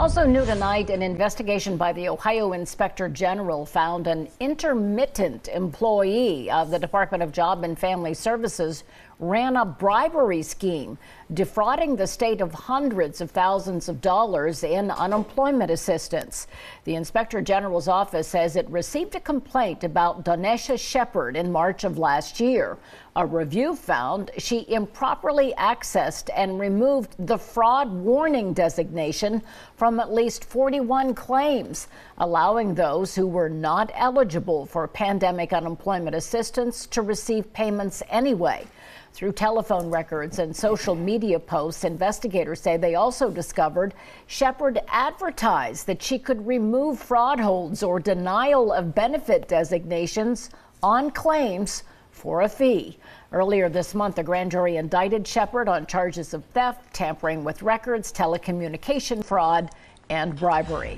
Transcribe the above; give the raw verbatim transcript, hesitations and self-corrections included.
Also new tonight, an investigation by the Ohio Inspector General found an intermittent employee of the Department of Job and Family Services ran a bribery scheme, defrauding the state of hundreds of thousands of dollars in unemployment assistance. The Inspector General's office says it received a complaint about Donesha Shepherd in March of last year. A review found she improperly accessed and removed the fraud warning designation from at least forty-one claims, allowing those who were not eligible for pandemic unemployment assistance to receive payments anyway. Through telephone records and social media posts, investigators say they also discovered Shepherd advertised that she could remove fraud holds or denial of benefit designations on claims for a fee. Earlier this month, a grand jury indicted Shepherd on charges of theft, tampering with records, telecommunication fraud, and bribery.